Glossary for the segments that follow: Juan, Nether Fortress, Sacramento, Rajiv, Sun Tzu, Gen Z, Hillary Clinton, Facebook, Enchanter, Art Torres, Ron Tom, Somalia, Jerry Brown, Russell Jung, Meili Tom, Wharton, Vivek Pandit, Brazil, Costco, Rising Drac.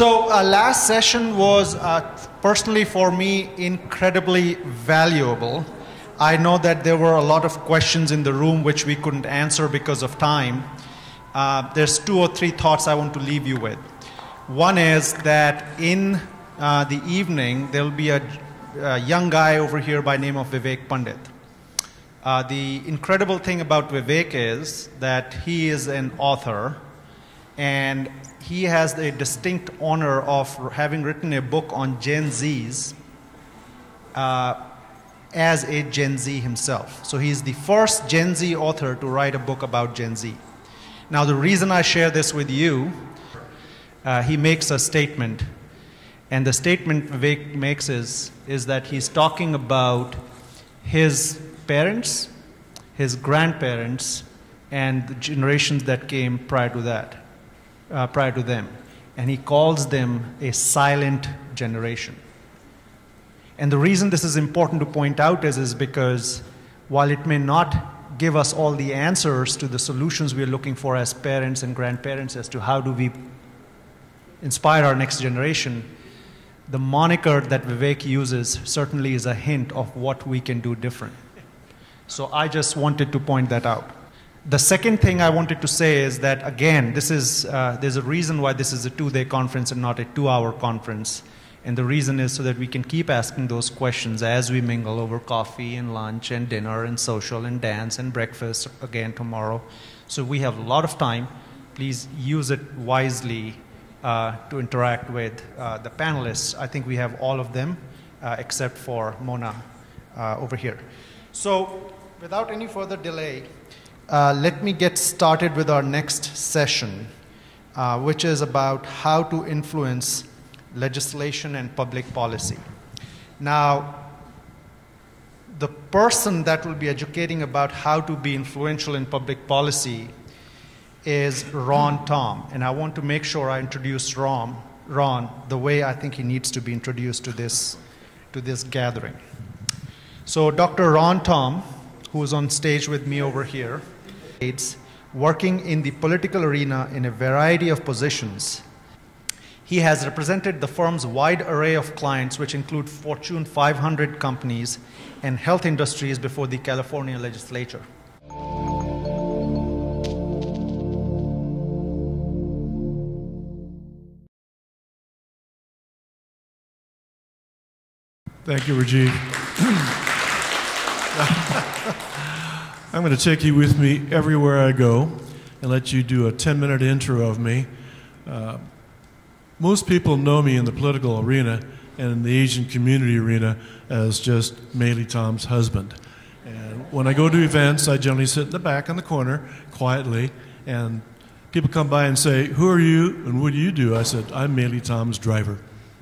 So last session was personally for me incredibly valuable. I know that there were a lot of questions in the room which we couldn't answer because of time. There's two or three thoughts I want to leave you with. One is that in the evening, there'll be a young guy over here by name of Vivek Pandit. The incredible thing about Vivek is that he is an author, and he has the distinct honor of having written a book on Gen Zs as a Gen Z himself. So he's the first Gen Z author to write a book about Gen Z. Now the reason I share this with you, he makes a statement. And the statement Vivek makes is that he's talking about his parents, his grandparents, and the generations that came prior to that, prior to them. And he calls them a silent generation. And the reason this is important to point out is because while it may not give us all the answers to the solutions we're looking for as parents and grandparents as to how do we inspire our next generation, the moniker that Vivek uses certainly is a hint of what we can do different. So I just wanted to point that out. The second thing I wanted to say is that, again, this is, there's a reason why this is a two-day conference and not a two-hour conference. And the reason is so that we can keep asking those questions as we mingle over coffee and lunch and dinner and social and dance and breakfast again tomorrow. So we have a lot of time. Please use it wisely to interact with the panelists. I think we have all of them except for Mona over here. So without any further delay, let me get started with our next session, which is about how to influence legislation and public policy. Now, the person that will be educating about how to be influential in public policy is Ron Tom, and I want to make sure I introduce Ron the way I think he needs to be introduced to this gathering. So Dr. Ron Tom, who is on stage with me over here, is working in the political arena in a variety of positions. He has represented the firm's wide array of clients, which include Fortune 500 companies and health industries before the California legislature. Thank you, Rajiv. I'm going to take you with me everywhere I go and let you do a 10-minute intro of me. Most people know me in the political arena and in the Asian community arena as just Meili Tom's husband. And when I go to events, I generally sit in the back in the corner quietly, and people come by and say, "Who are you and what do you do?" I said, "I'm Meili Tom's driver,"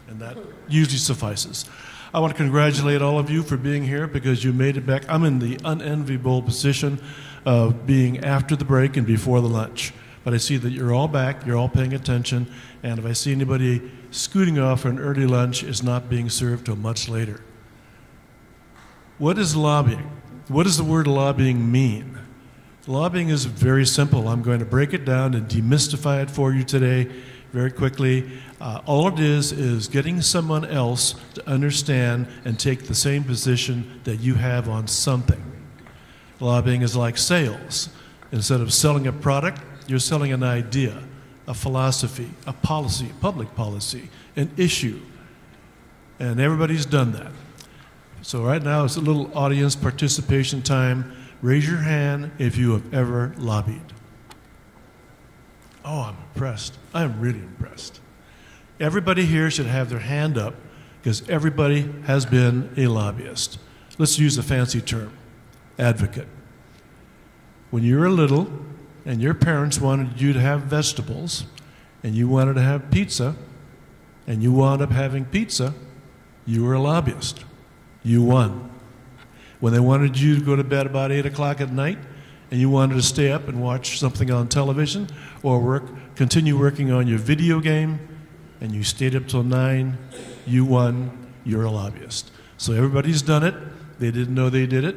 and that usually suffices. I want to congratulate all of you for being here because you made it back. I'm in the unenviable position of being after the break and before the lunch. But I see that you're all back, you're all paying attention, and if I see anybody scooting off for an early lunch, it's not being served till much later. What is lobbying? What does the word lobbying mean? Lobbying is very simple. I'm going to break it down and demystify it for you today. Very quickly, all it is getting someone else to understand and take the same position that you have on something. Lobbying is like sales. Instead of selling a product, you're selling an idea, a philosophy, a policy, public policy, an issue. And everybody's done that. So right now it's a little audience participation time. Raise your hand if you have ever lobbied. Oh, I'm impressed. I'm really impressed. Everybody here should have their hand up because everybody has been a lobbyist. Let's use a fancy term, advocate. When you were little and your parents wanted you to have vegetables and you wanted to have pizza and you wound up having pizza, you were a lobbyist. You won. When they wanted you to go to bed about 8 o'clock at night, and you wanted to stay up and watch something on television or continue working on your video game, and you stayed up till 9, you won, you're a lobbyist. So everybody's done it. They didn't know they did it.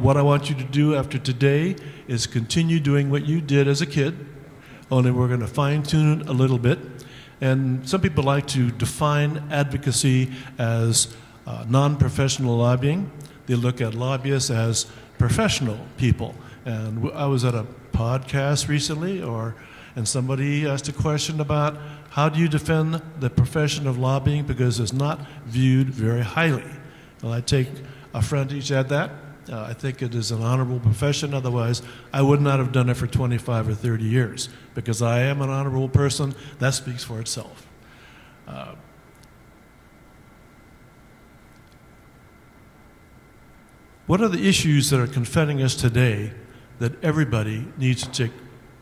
What I want you to do after today is continue doing what you did as a kid, only we're going to fine-tune it a little bit. And some people like to define advocacy as non-professional lobbying. They look at lobbyists as professional people. And I was at a podcast recently, and somebody asked a question about how do you defend the profession of lobbying because it's not viewed very highly. Well, I take a frontage at that. I think it is an honorable profession. Otherwise, I would not have done it for 25 or 30 years because I am an honorable person. That speaks for itself. What are the issues that are confronting us today that everybody needs to take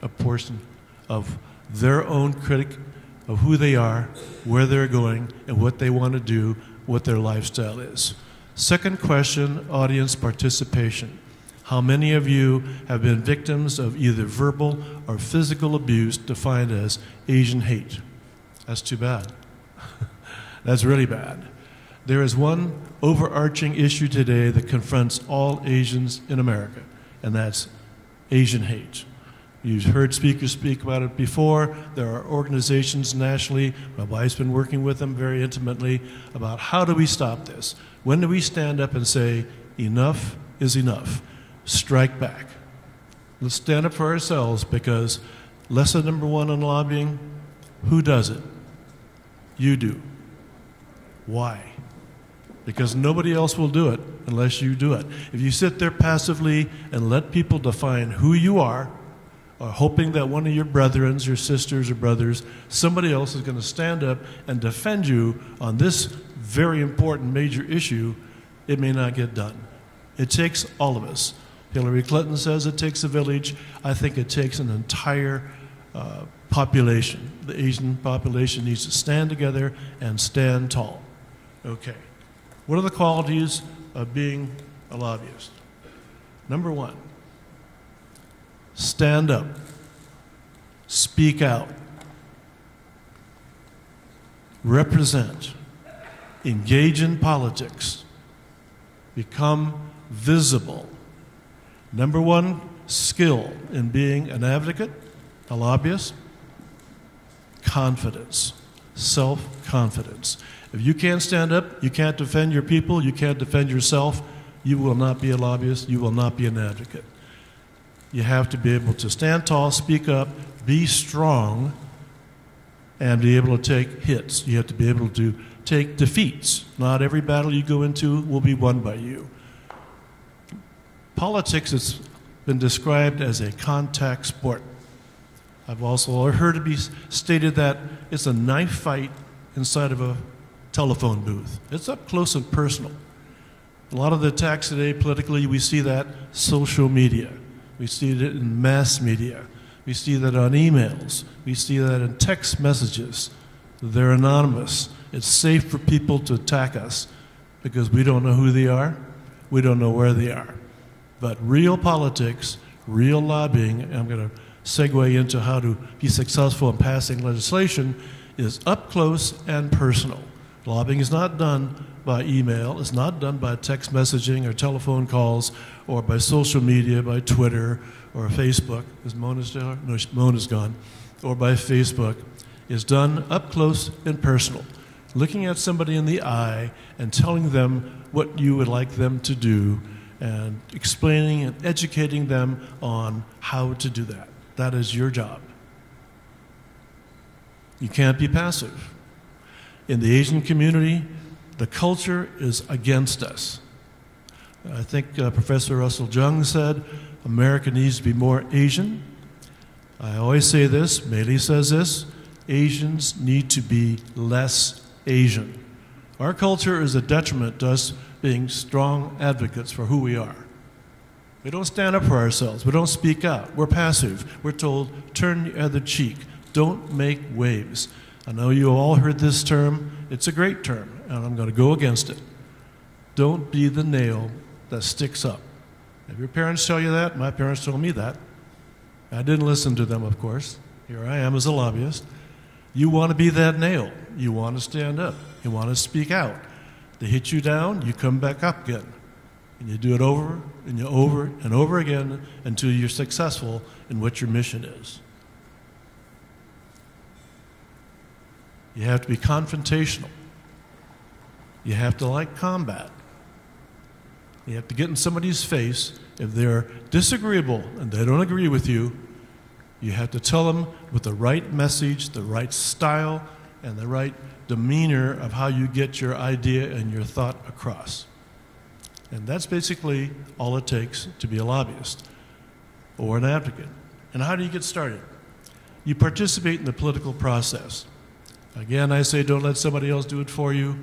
a portion of their own critic of who they are, where they're going, and what they want to do, what their lifestyle is? Second question, audience participation. How many of you have been victims of either verbal or physical abuse defined as Asian hate? That's too bad. That's really bad. There is one overarching issue today that confronts all Asians in America, and that's Asian hate. You've heard speakers speak about it before. There are organizations nationally, my wife's been working with them very intimately, about how do we stop this? When do we stand up and say, enough is enough? Strike back. Let's stand up for ourselves because lesson number one in lobbying, who does it? You do. Why? Because nobody else will do it unless you do it. If you sit there passively and let people define who you are, or hoping that one of your brethren, your sisters or brothers, somebody else is going to stand up and defend you on this very important major issue, it may not get done. It takes all of us. Hillary Clinton says it takes a village. I think it takes an entire population. The Asian population needs to stand together and stand tall. Okay. What are the qualities of being a lobbyist? Number one. Stand up. Speak out. Represent. Engage in politics. Become visible. Number one skill in being an advocate, a lobbyist, confidence, self-confidence. If you can't stand up, you can't defend your people, you can't defend yourself, you will not be a lobbyist, you will not be an advocate. You have to be able to stand tall, speak up, be strong, and be able to take hits. You have to be able to take defeats. Not every battle you go into will be won by you. Politics has been described as a contact sport. I've also heard it be stated that it's a knife fight inside of a telephone booth. It's up close and personal. A lot of the attacks today politically, we see that social media. We see it in mass media. We see that on emails. We see that in text messages. They're anonymous. It's safe for people to attack us because we don't know who they are. We don't know where they are. But real politics, real lobbying, and I'm going to segue into how to be successful in passing legislation, is up close and personal. Lobbying is not done by email, it's not done by text messaging or telephone calls or by social media, by Twitter or Facebook. Is Mona still? No, Mona's gone. Or by Facebook. It's done up close and personal. Looking at somebody in the eye and telling them what you would like them to do and explaining and educating them on how to do that. That is your job. You can't be passive. In the Asian community, the culture is against us. I think Professor Russell Jung said, America needs to be more Asian. I always say this, Meili says this, Asians need to be less Asian. Our culture is a detriment to us being strong advocates for who we are. We don't stand up for ourselves. We don't speak out. We're passive. We're told, turn the other cheek. Don't make waves. I know you all heard this term. It's a great term, and I'm going to go against it. Don't be the nail that sticks up. If your parents tell you that, my parents told me that. I didn't listen to them, of course. Here I am as a lobbyist. You want to be that nail. You want to stand up. You want to speak out. They hit you down, you come back up again. And you do it over and you over and over again until you're successful in what your mission is. You have to be confrontational. You have to like combat. You have to get in somebody's face. If they're disagreeable and they don't agree with you, you have to tell them with the right message, the right style, and the right demeanor of how you get your idea and your thought across. And that's basically all it takes to be a lobbyist or an advocate. And how do you get started? You participate in the political process. Again, I say don't let somebody else do it for you,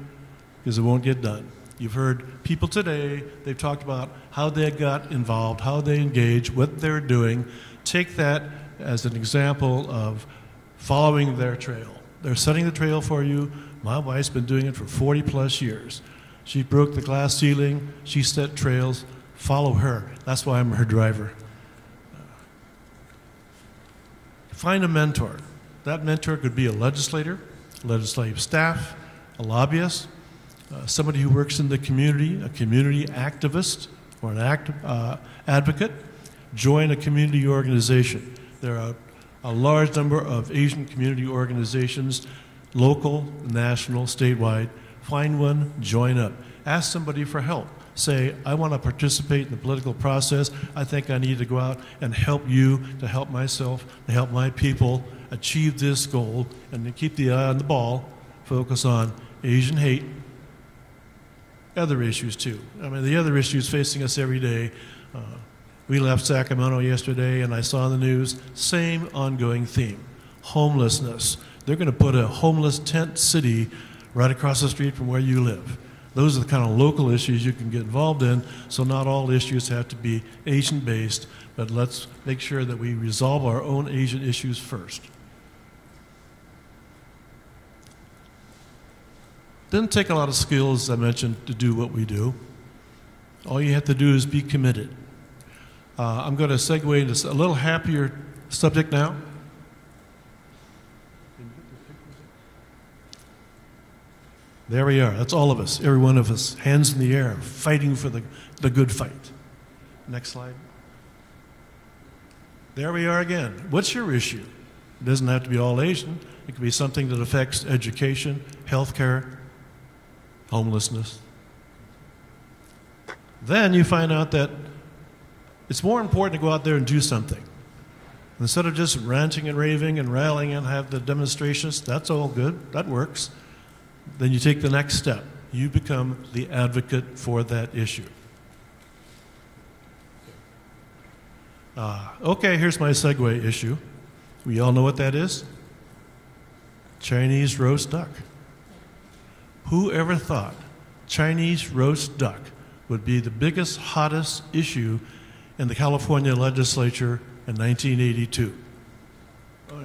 because it won't get done. You've heard people today, they've talked about how they got involved, how they engage, what they're doing. Take that as an example of following their trail. They're setting the trail for you. My wife's been doing it for 40 plus years. She broke the glass ceiling. She set trails. Follow her. That's why I'm her driver. Find a mentor. That mentor could be a legislator, legislative staff, a lobbyist, somebody who works in the community, a community activist or an advocate. Join a community organization. There are a large number of Asian community organizations, local, national, statewide. Find one, join up. Ask somebody for help. Say, I want to participate in the political process. I think I need to go out and help you, to help myself, to help my people achieve this goal, and to keep the eye on the ball, focus on Asian hate, other issues too. I mean, the other issues facing us every day. We left Sacramento yesterday and I saw in the news, same ongoing theme, homelessness. They're going to put a homeless tent city right across the street from where you live. Those are the kind of local issues you can get involved in, so not all issues have to be Asian-based, but let's make sure that we resolve our own Asian issues first. Doesn't take a lot of skills, as I mentioned, to do what we do. All you have to do is be committed. I'm going to segue into a little happier subject now. There we are. That's all of us, every one of us, hands in the air, fighting for the good fight. Next slide. There we are again. What's your issue? It doesn't have to be all Asian. It could be something that affects education, healthcare, homelessness. Then you find out that it's more important to go out there and do something. Instead of just ranting and raving and rallying and have the demonstrations, that's all good, that works. Then you take the next step. You become the advocate for that issue. Okay, here's my segue issue. We all know what that is? Chinese roast duck. Who ever thought Chinese roast duck would be the biggest, hottest issue in the California legislature in 1982?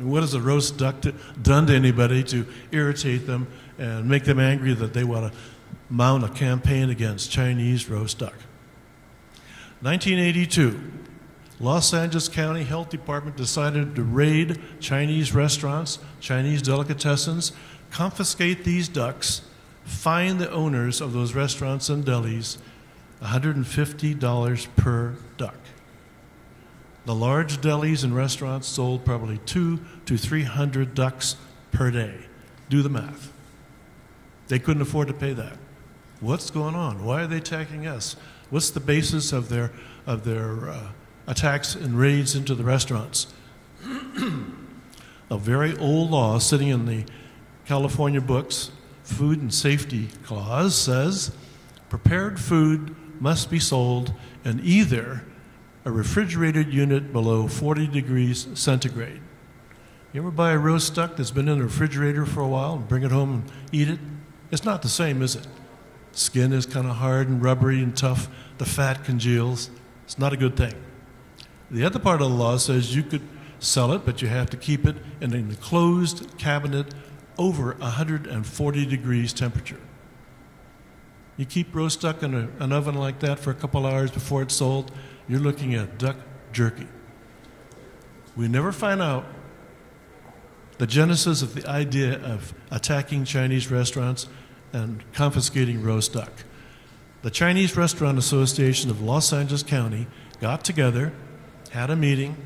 What has a roast duck done to anybody to irritate them and make them angry that they want to mount a campaign against Chinese roast duck? 1982, Los Angeles County Health Department decided to raid Chinese restaurants, Chinese delicatessens, confiscate these ducks, fine the owners of those restaurants and delis $150 per duck. The large delis and restaurants sold probably 200 to 300 ducks per day. Do the math. They couldn't afford to pay that. What's going on? Why are they attacking us? What's the basis of their attacks and raids into the restaurants? A very old law sitting in the California books, Food and Safety Clause, says prepared food must be sold in either a refrigerated unit below 40 degrees centigrade. You ever buy a roast duck that's been in the refrigerator for a while and bring it home and eat it? It's not the same, is it? Skin is kind of hard and rubbery and tough. The fat congeals. It's not a good thing. The other part of the law says you could sell it, but you have to keep it in an enclosed cabinet over 140 degrees temperature. You keep roast duck in an oven like that for a couple hours before it's sold, you're looking at duck jerky. We never find out the genesis of the idea of attacking Chinese restaurants and confiscating roast duck. The Chinese Restaurant Association of Los Angeles County got together, had a meeting,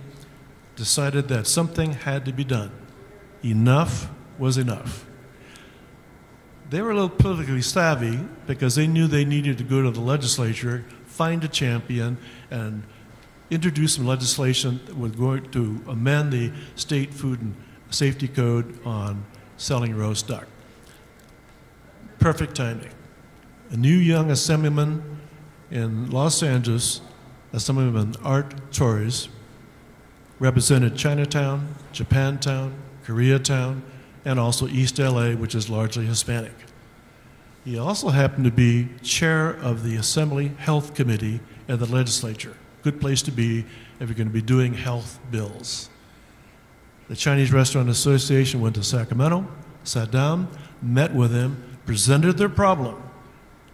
decided that something had to be done. Enough was enough. They were a little politically savvy because they knew they needed to go to the legislature, find a champion, and introduce some legislation that was going to amend the state food and safety code on selling roast duck. Perfect timing. A new young assemblyman in Los Angeles, Assemblyman Art Torres, represented Chinatown, Japantown, Koreatown, and also East LA, which is largely Hispanic. He also happened to be chair of the Assembly Health Committee at the legislature. Good place to be if you're going to be doing health bills. The Chinese Restaurant Association went to Sacramento, sat down, met with him, presented their problem.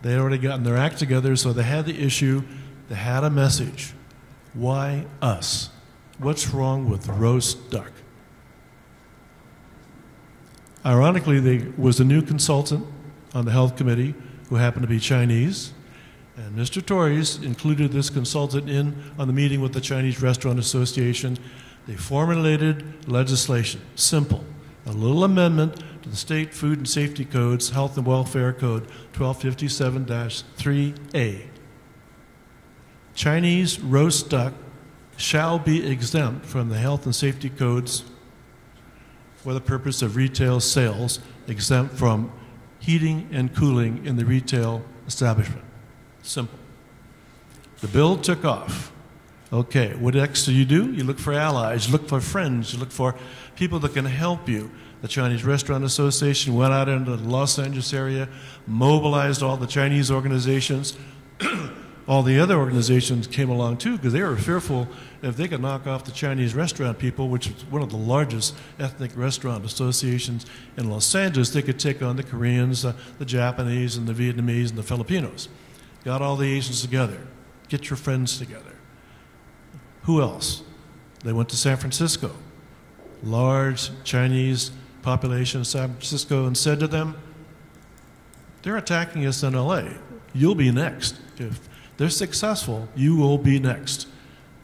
They had already gotten their act together, so they had the issue, they had a message. Why us? What's wrong with roast duck? Ironically, there was a new consultant on the health committee who happened to be Chinese, and Mr. Torres included this consultant in on the meeting with the Chinese Restaurant Association. They formulated legislation, simple, a little amendment to the State Food and Safety Codes, Health and Welfare Code 1257-3A. Chinese roast duck shall be exempt from the Health and Safety Codes for the purpose of retail sales, exempt from heating and cooling in the retail establishment. Simple. The bill took off. Okay, what next do? You look for allies, you look for friends, you look for people that can help you. The Chinese Restaurant Association went out into the Los Angeles area, mobilized all the Chinese organizations. All the other organizations came along too, because they were fearful if they could knock off the Chinese restaurant people, which is one of the largest ethnic restaurant associations in Los Angeles, they could take on the Koreans, the Japanese, and the Vietnamese, and the Filipinos. Got all the Asians together. Get your friends together. Who else? They went to San Francisco. Large Chinese population in San Francisco, and said to them, they're attacking us in LA. You'll be next. If they're successful, you will be next.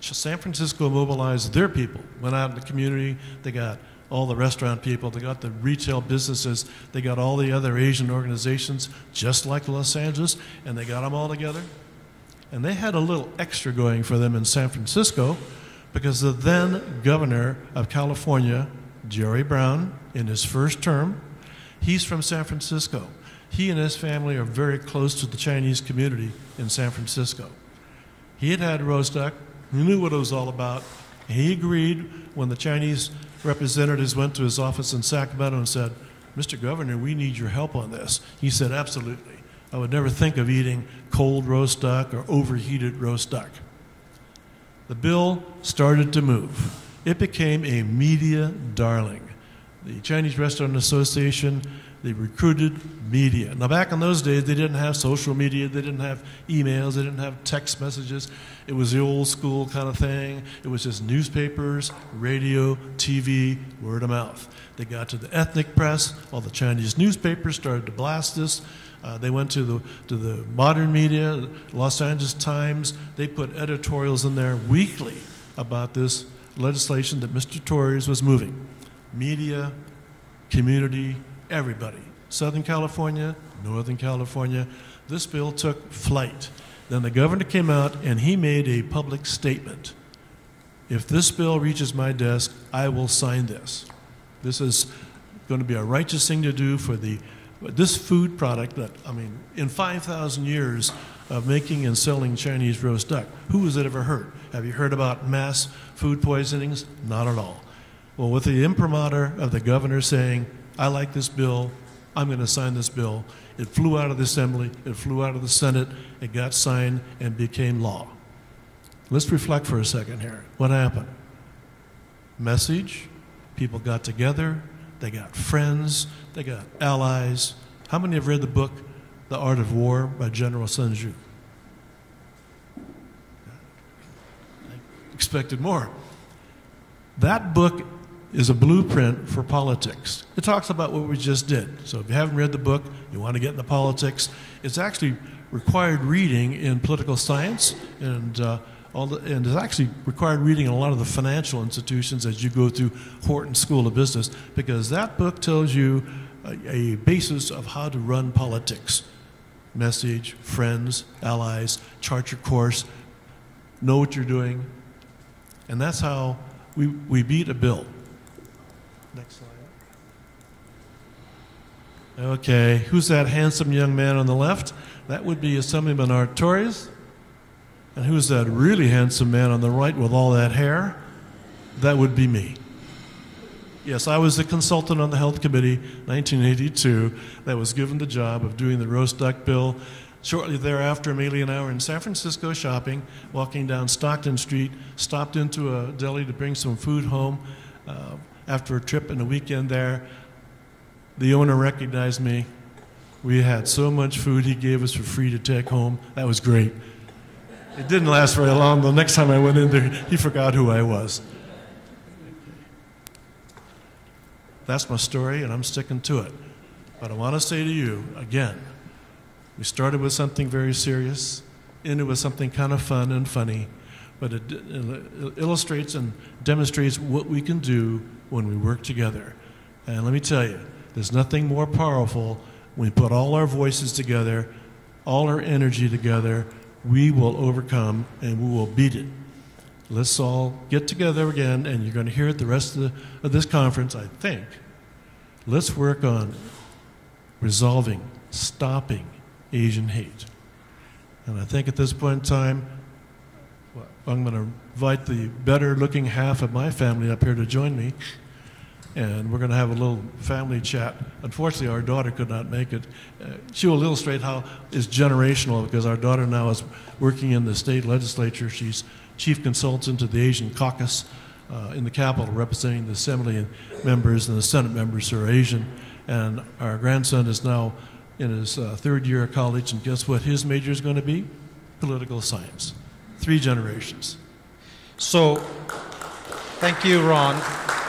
San Francisco mobilized their people, went out in the community, they got all the restaurant people, they got the retail businesses, they got all the other Asian organizations, just like Los Angeles, and they got them all together. And they had a little extra going for them in San Francisco because the then governor of California, Jerry Brown, in his first term, he's from San Francisco. He and his family are very close to the Chinese community in San Francisco. He had had roast duck, he knew what it was all about, and he agreed when the Chinese representatives went to his office in Sacramento and said, Mr. Governor, we need your help on this. He said, absolutely. I would never think of eating cold roast duck or overheated roast duck. The bill started to move. It became a media darling. The Chinese Restaurant Association, they recruited media. Now back in those days, they didn't have social media, they didn't have emails, they didn't have text messages. It was the old school kind of thing. It was just newspapers, radio, TV, word of mouth. They got to the ethnic press, all the Chinese newspapers started to blast this. They went to the modern media, Los Angeles Times. They put editorials in there weekly about this legislation that Mr. Torres was moving. Media, community, everybody. Southern California, Northern California. This bill took flight. Then the governor came out and he made a public statement. If this bill reaches my desk, I will sign this. This is going to be a righteous thing to do for this food product that, I mean, in 5,000 years of making and selling Chinese roast duck, who has it ever heard? Have you heard about mass food poisonings? Not at all. Well, with the imprimatur of the governor saying, I like this bill, I'm going to sign this bill. It flew out of the Assembly, it flew out of the Senate, it got signed and became law. Let's reflect for a second here. What happened? Message, people got together, they got friends, they got allies. How many have read the book, The Art of War by General Sun Tzu? I expected more. That book is a blueprint for politics. It talks about what we just did. So if you haven't read the book, you want to get into politics, it's actually required reading in political science and it's actually required reading in a lot of the financial institutions as you go through Wharton School of Business, because that book tells you a basis of how to run politics. Message, friends, allies, chart your course, know what you're doing. And that's how we beat a bill. Next slide. Okay, who's that handsome young man on the left? That would be Assemblyman Art Torres. And who's that really handsome man on the right with all that hair? That would be me. Yes, I was a consultant on the Health Committee, 1982, that was given the job of doing the roast duck bill. Shortly thereafter, Meili and I were in San Francisco shopping, walking down Stockton Street, stopped into a deli to bring some food home after a trip and a weekend there. The owner recognized me. We had so much food he gave us for free to take home. That was great. It didn't last very long. The next time I went in there, he forgot who I was. That's my story, and I'm sticking to it. But I want to say to you, again, we started with something very serious, ended with something kind of fun and funny, but it illustrates and demonstrates what we can do when we work together. And let me tell you, there's nothing more powerful when we put all our voices together, all our energy together. We will overcome and we will beat it. Let's all get together again, and you're going to hear it the rest of this conference, I think. Let's work on resolving, stopping Asian hate. And I think at this point in time, I'm going to invite the better looking half of my family up here to join me. And we're going to have a little family chat. Unfortunately, our daughter could not make it. She will illustrate how it's generational, because our daughter now is working in the state legislature. She's chief consultant to the Asian Caucus in the Capitol, representing the Assembly members and the Senate members who are Asian. And our grandson is now in his third year of college, and guess what his major is going to be? Political science. 3 generations. So, thank you, Ron.